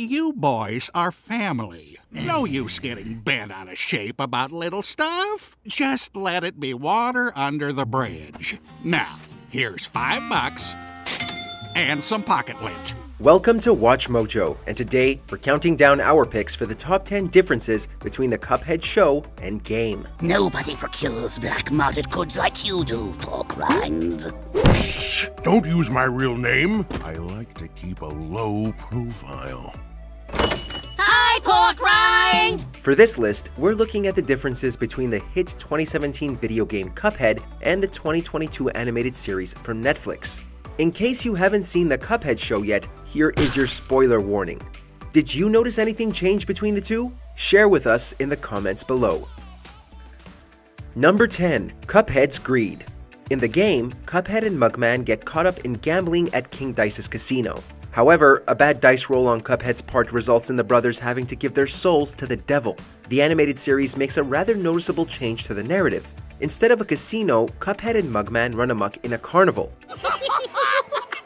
You boys are family. No use getting bent out of shape about little stuff. Just let it be water under the bridge. Now, here's $5 and some pocket lint. Welcome to Watch Mojo, and today we're counting down our picks for the top 10 differences between the Cuphead show and game. Nobody procures black-market goods like you do, Porkrind. Shh! Don't use my real name. I like to keep a low profile. Hi, Porkrind! For this list, we're looking at the differences between the hit 2017 video game Cuphead and the 2022 animated series from Netflix. In case you haven't seen the Cuphead show yet, here is your spoiler warning. Did you notice anything change between the two? Share with us in the comments below. Number 10. Cuphead's Greed. In the game, Cuphead and Mugman get caught up in gambling at King Dice's casino. However, a bad dice roll on Cuphead's part results in the brothers having to give their souls to the devil. The animated series makes a rather noticeable change to the narrative. Instead of a casino, Cuphead and Mugman run amok in a carnival.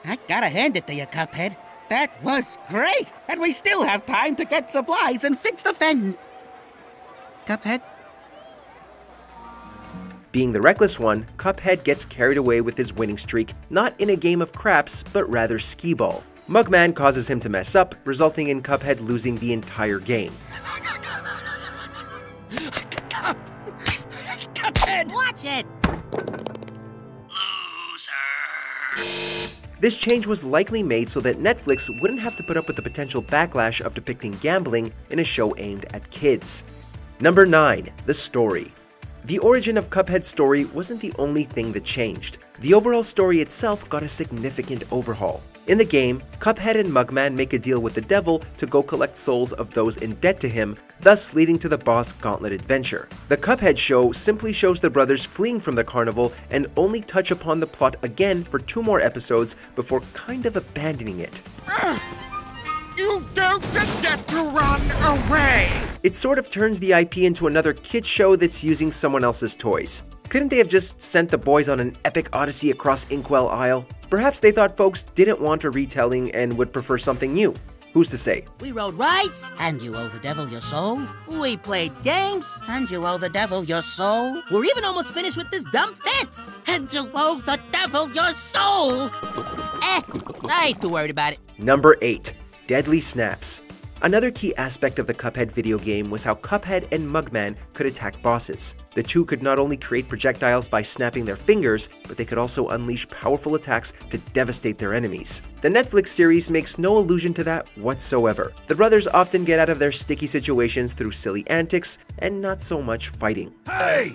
I gotta hand it to you, Cuphead. That was great! And we still have time to get supplies and fix the fence! Cuphead? Being the reckless one, Cuphead gets carried away with his winning streak, not in a game of craps, but rather skee-ball. Mugman causes him to mess up, resulting in Cuphead losing the entire game. Cuphead! Watch it! Loser! This change was likely made so that Netflix wouldn't have to put up with the potential backlash of depicting gambling in a show aimed at kids. Number 9. The story. The origin of Cuphead's story wasn't the only thing that changed. The overall story itself got a significant overhaul. In the game, Cuphead and Mugman make a deal with the devil to go collect souls of those in debt to him, thus leading to the boss gauntlet adventure. The Cuphead show simply shows the brothers fleeing from the carnival and only touch upon the plot again for 2 more episodes before kind of abandoning it. You don't just get to run away! It sort of turns the IP into another kid show that's using someone else's toys. Couldn't they have just sent the boys on an epic odyssey across Inkwell Isle? Perhaps they thought folks didn't want a retelling and would prefer something new. Who's to say? We rode rides, and you owe the devil your soul. We played games, and you owe the devil your soul. We're even almost finished with this dumb fence, and you owe the devil your soul. I ain't too worried about it. Number 8. Deadly Snaps. Another key aspect of the Cuphead video game was how Cuphead and Mugman could attack bosses. The two could not only create projectiles by snapping their fingers, but they could also unleash powerful attacks to devastate their enemies. The Netflix series makes no allusion to that whatsoever. The brothers often get out of their sticky situations through silly antics and not so much fighting. Hey!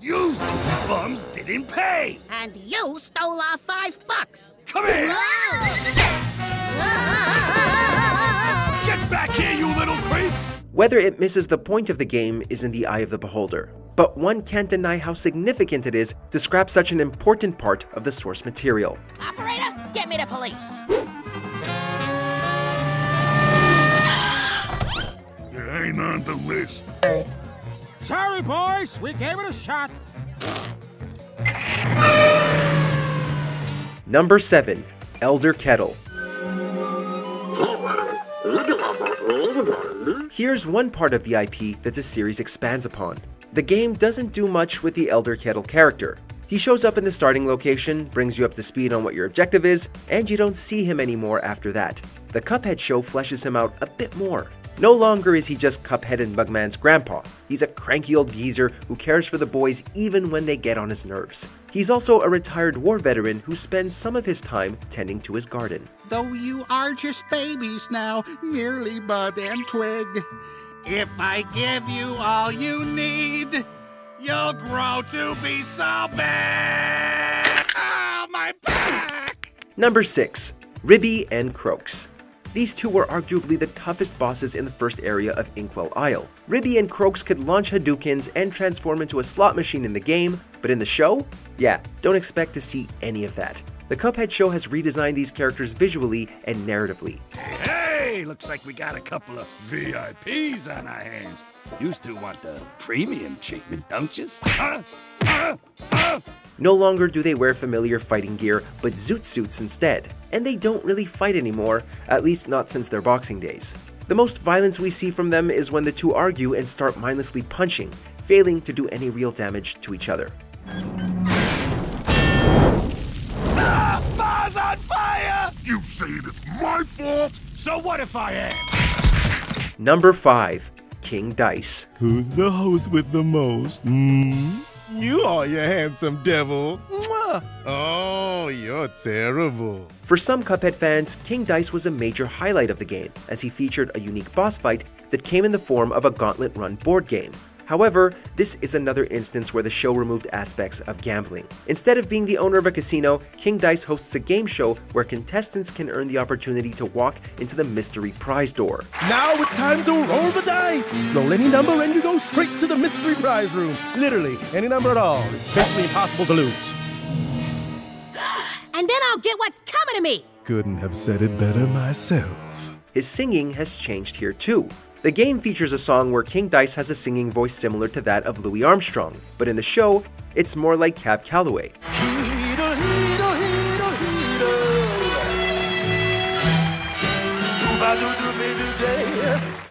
You stupid bums didn't pay! And you stole our $5! Come here! Get back here, you little creep! Whether it misses the point of the game is in the eye of the beholder, but one can't deny how significant it is to scrap such an important part of the source material. Operator, get me the police! You ain't on the list. Sorry, boys, we gave it a shot. Number 7. Elder Kettle. Here's one part of the IP that the series expands upon. The game doesn't do much with the Elder Kettle character. He shows up in the starting location, brings you up to speed on what your objective is, and you don't see him anymore after that. The Cuphead show fleshes him out a bit more. No longer is he just Cuphead and Mugman's grandpa. He's a cranky old geezer who cares for the boys even when they get on his nerves. He's also a retired war veteran who spends some of his time tending to his garden. Though you are just babies now, merely bud and twig. If I give you all you need, you'll grow to be so big! Oh, my back! Number 6. Ribby and Croaks. These two were arguably the toughest bosses in the first area of Inkwell Isle. Ribby and Croaks could launch Hadoukens and transform into a slot machine in the game, but in the show? Yeah, don't expect to see any of that. The Cuphead show has redesigned these characters visually and narratively. Hey, looks like we got a couple of VIPs on our hands. You still want the premium treatment, don't you? No longer do they wear familiar fighting gear, but zoot suits instead. And they don't really fight anymore, at least not since their boxing days. The most violence we see from them is when the two argue and start mindlessly punching, failing to do any real damage to each other. Ah, Ma's on fire! You saying it's my fault? So what if I am? Number 5. King Dice. Who's the host with the most? You are, you handsome devil. Mwah. Oh, you're terrible. For some Cuphead fans, King Dice was a major highlight of the game, as he featured a unique boss fight that came in the form of a gauntlet-run board game. However, this is another instance where the show removed aspects of gambling. Instead of being the owner of a casino, King Dice hosts a game show where contestants can earn the opportunity to walk into the mystery prize door. Now it's time to roll the dice! Roll any number and you go straight to the mystery prize room. Literally, any number at all. It's basically impossible to lose. And then I'll get what's coming to me! Couldn't have said it better myself. His singing has changed here too. The game features a song where King Dice has a singing voice similar to that of Louis Armstrong, but in the show, it's more like Cab Calloway.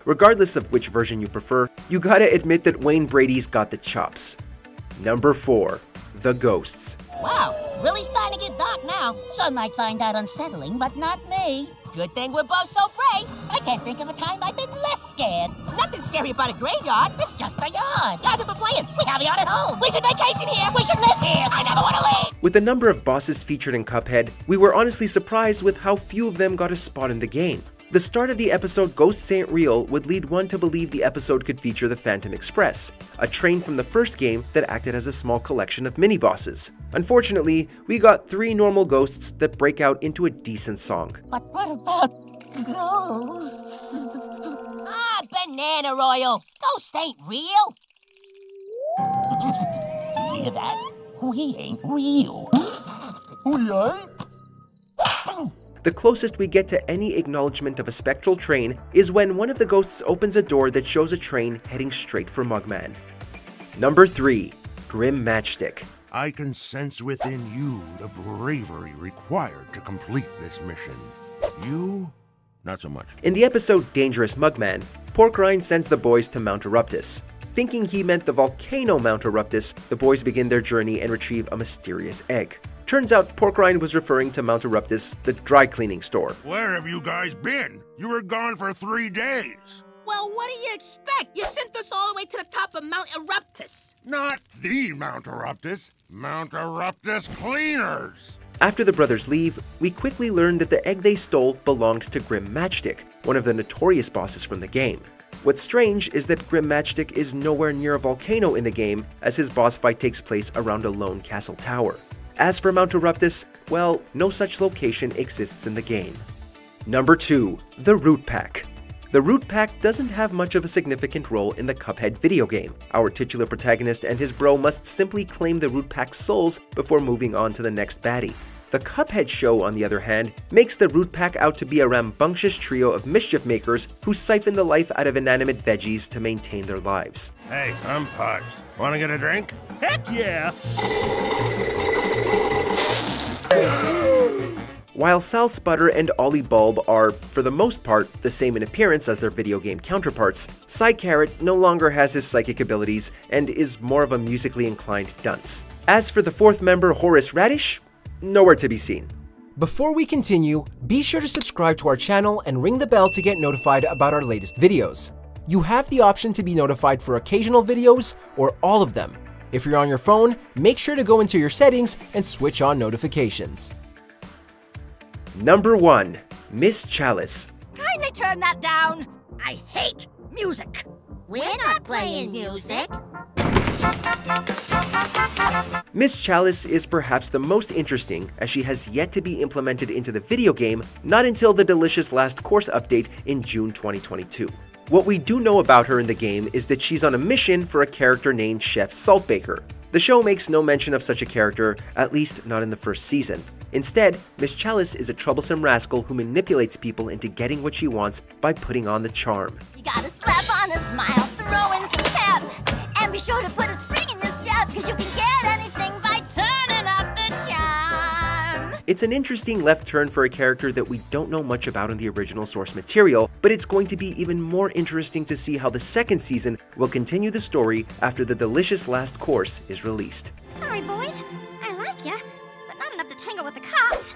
Regardless of which version you prefer, you gotta admit that Wayne Brady's got the chops. Number 4. The Ghosts. Wow, really starting to get dark now. Some might find that unsettling, but not me. Good thing we're both so brave. I can't think of a time I've been less scared. Nothing scary about a graveyard. It's just a yard. Yards for playing. We have a yard at home. We should vacation here. We should live here. I never want to leave. With the number of bosses featured in Cuphead, we were honestly surprised with how few of them got a spot in the game. The start of the episode Ghosts Ain't Real would lead one to believe the episode could feature the Phantom Express, a train from the first game that acted as a small collection of mini-bosses. Unfortunately, we got 3 normal ghosts that break out into a decent song. But what about ghosts? Ah, banana oil! Ghosts ain't real! You hear that? We ain't real. We ain't? The closest we get to any acknowledgement of a spectral train is when one of the ghosts opens a door that shows a train heading straight for Mugman. Number 3. Grim Matchstick. I can sense within you the bravery required to complete this mission. You? Not so much. In the episode Dangerous Mugman, Porkrind sends the boys to Mount Eruptus. Thinking he meant the volcano Mount Eruptus, the boys begin their journey and retrieve a mysterious egg. Turns out Porkrind was referring to Mount Eruptus, the dry cleaning store. Where have you guys been? You were gone for 3 days. Well, what do you expect? You sent us all the way to the top of Mount Eruptus. Not the Mount Eruptus. Mount Eruptus Cleaners. After the brothers leave, we quickly learn that the egg they stole belonged to Grim Matchstick, one of the notorious bosses from the game. What's strange is that Grim Matchstick is nowhere near a volcano in the game, as his boss fight takes place around a lone castle tower. As for Mount Eruptus, well, no such location exists in the game. Number 2. The Root Pack. The Root Pack doesn't have much of a significant role in the Cuphead video game. Our titular protagonist and his bro must simply claim the Root Pack's souls before moving on to the next baddie. The Cuphead Show, on the other hand, makes the Root Pack out to be a rambunctious trio of mischief makers who siphon the life out of inanimate veggies to maintain their lives. Hey, I'm parched. Wanna get a drink? Heck yeah! While Sal Sputter and Ollie Bulb are, for the most part, the same in appearance as their video game counterparts, Psy Carrot no longer has his psychic abilities and is more of a musically inclined dunce. As for the 4th member, Horace Radish, nowhere to be seen. Before we continue, be sure to subscribe to our channel and ring the bell to get notified about our latest videos. You have the option to be notified for occasional videos or all of them. If you're on your phone, make sure to go into your settings and switch on notifications. Number 1. Miss Chalice. Kindly turn that down. I hate music. We're not playing music. Miss Chalice is perhaps the most interesting, as she has yet to be implemented into the video game, not until the Delicious Last Course update in June 2022. What we do know about her in the game is that she's on a mission for a character named Chef Saltbaker. The show makes no mention of such a character, at least not in the first season. Instead, Miss Chalice is a troublesome rascal who manipulates people into getting what she wants by putting on the charm. You gotta slap on a smile, throw in some pep, and be sure to put a spring in your step, cause you can get anything by turning up the charm. It's an interesting left turn for a character that we don't know much about in the original source material, but it's going to be even more interesting to see how the second season will continue the story after The Delicious Last Course is released. Sorry boys, I like ya, but not enough to tangle with the cops.